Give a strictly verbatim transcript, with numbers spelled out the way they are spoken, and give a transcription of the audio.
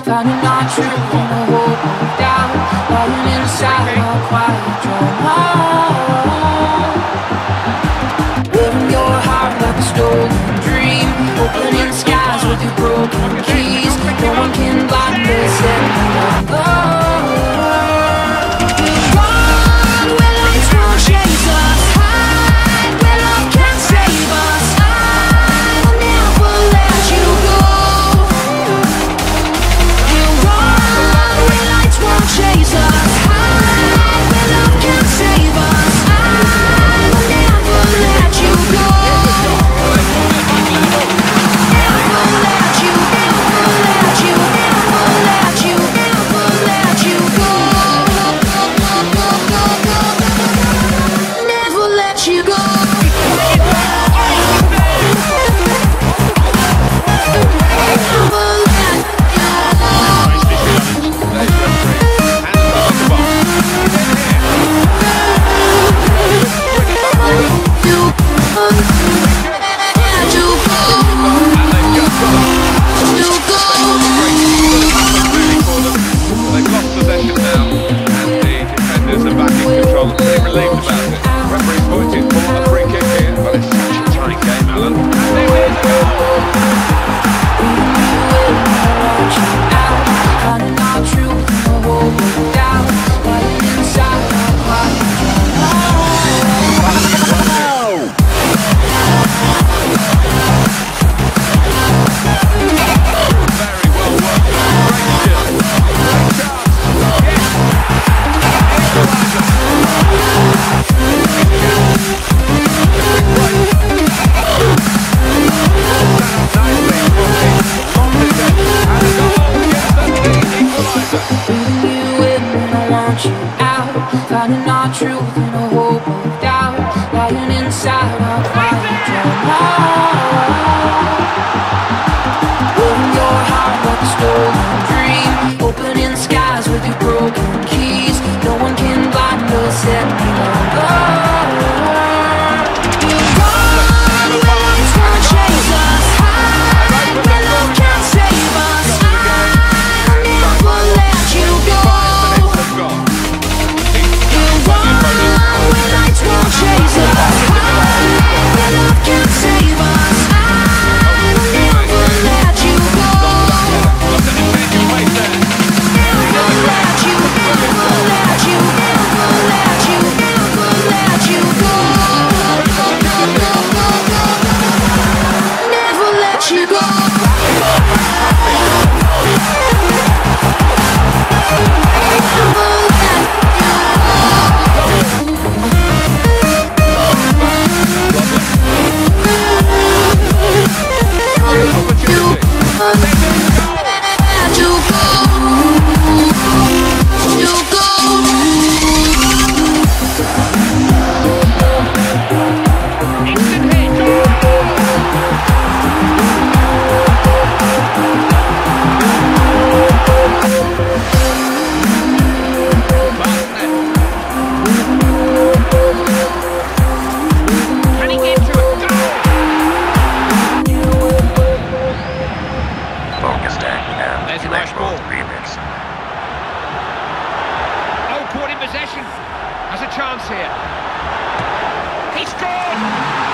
found it not true and I hold me down, lying inside my quiet drama. Living your heart like a stolen dream, opening skies with your broken keys. No one can blind this and my love. Finding our truth in a hope of doubt, lying inside our quiet drama. Holding your heart like a stolen dream, opening skies with your broken keys. No one can blind us anymore. Possession has a chance here. He scored!